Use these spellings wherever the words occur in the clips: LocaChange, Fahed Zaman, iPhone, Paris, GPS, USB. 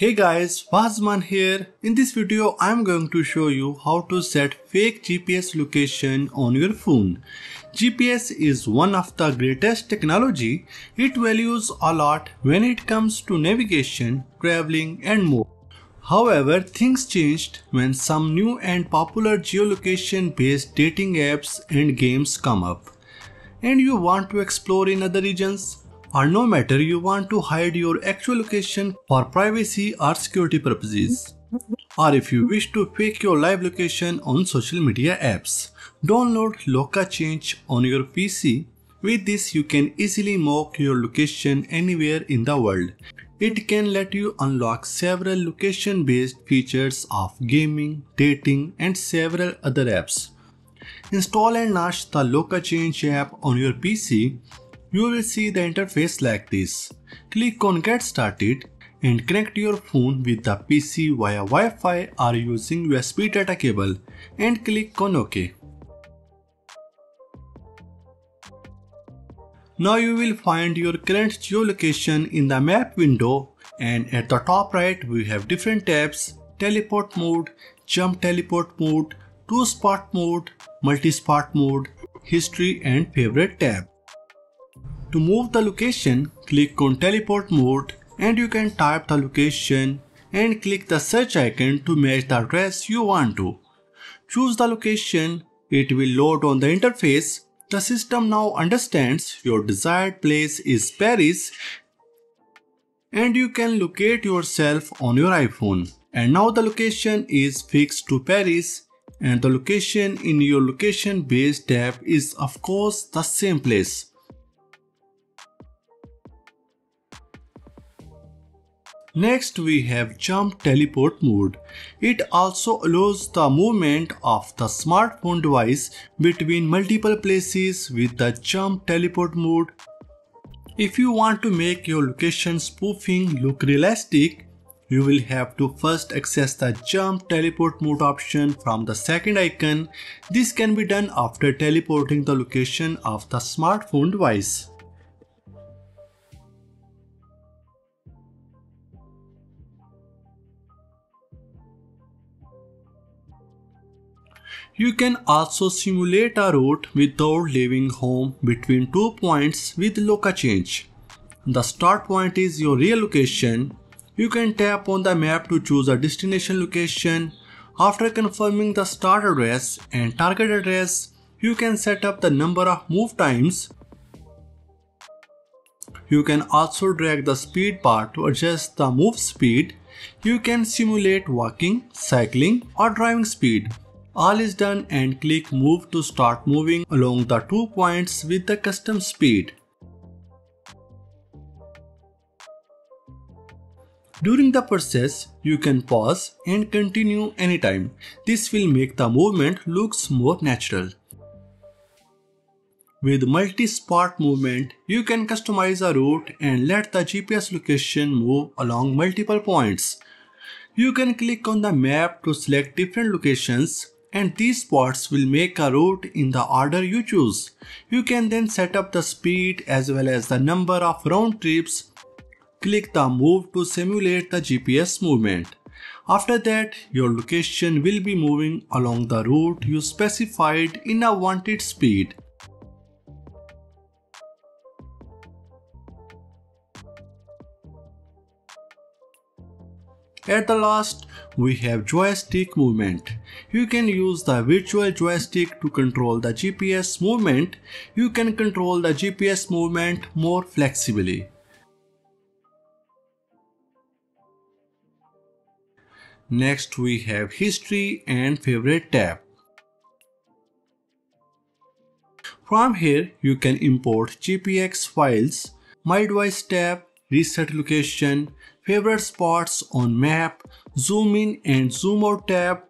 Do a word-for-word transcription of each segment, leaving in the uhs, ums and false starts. Hey guys, Fahed Zaman here. In this video, I am going to show you how to set fake G P S location on your phone. G P S is one of the greatest technology. It values a lot when it comes to navigation, traveling and more. However, things changed when some new and popular geolocation based dating apps and games come up. And you want to explore in other regions? Or no matter you want to hide your actual location for privacy or security purposes, or if you wish to fake your live location on social media apps, download LocaChange on your P C. With this you can easily mock your location anywhere in the world. It can let you unlock several location-based features of gaming, dating and several other apps. Install and launch the LocaChange app on your P C. You will see the interface like this. Click on Get Started and connect your phone with the P C via Wi-Fi or using U S B data cable and click on OK. Now you will find your current geolocation in the map window, and at the top right we have different tabs: teleport mode, jump teleport mode, two spot mode, multi-spot mode, history and favorite tab. To move the location, click on teleport mode and you can type the location and click the search icon to match the address you want to. Choose the location, it will load on the interface. The system now understands your desired place is Paris and you can locate yourself on your iPhone. And now the location is fixed to Paris, and the location in your location based tab is of course the same place. Next we have jump teleport mode. It also allows the movement of the smartphone device between multiple places with the jump teleport mode. If you want to make your location spoofing look realistic, you will have to first access the jump teleport mode option from the second icon. This can be done after teleporting the location of the smartphone device. You can also simulate a route without leaving home between two points with LocaChange. The start point is your real location. You can tap on the map to choose a destination location. After confirming the start address and target address, you can set up the number of move times. You can also drag the speed bar to adjust the move speed. You can simulate walking, cycling or driving speed. All is done and click move to start moving along the two points with the custom speed. During the process, you can pause and continue anytime. This will make the movement looks more natural. With multi-spot movement, you can customize a route and let the G P S location move along multiple points. You can click on the map to select different locations, and these spots will make a route in the order you choose. You can then set up the speed as well as the number of round trips. Click the move to simulate the G P S movement. After that, your location will be moving along the route you specified in a wanted speed. At the last, we have joystick movement. You can use the virtual joystick to control the G P S movement. You can control the G P S movement more flexibly. Next, we have history and favorite tab. From here, you can import G P X files, My Device tab, Reset Location, Favorite Spots on Map, Zoom In and Zoom Out tab.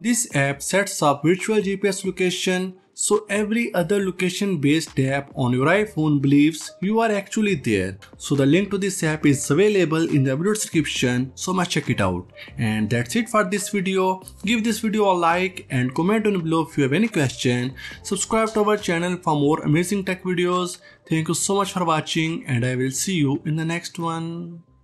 This app sets up virtual G P S location, so every other location-based app on your iPhone believes you are actually there. So the link to this app is available in the video description, so must check it out. And that's it for this video. Give this video a like and comment down below if you have any question. Subscribe to our channel for more amazing tech videos. Thank you so much for watching, and I will see you in the next one.